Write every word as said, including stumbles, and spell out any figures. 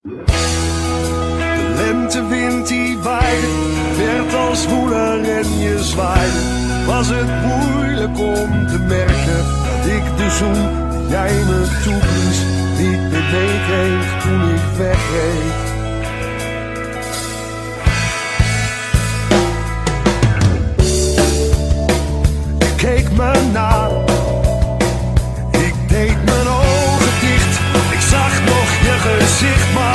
De lentewind die waaide, werd als woeler en je zwaaide. Was het moeilijk om te merken dat ik de zoen die jij me toeblies niet beweeg toen ik wegreed. Ik keek me na, ik deed mijn ogen dicht, ik zag nog je gezicht maar.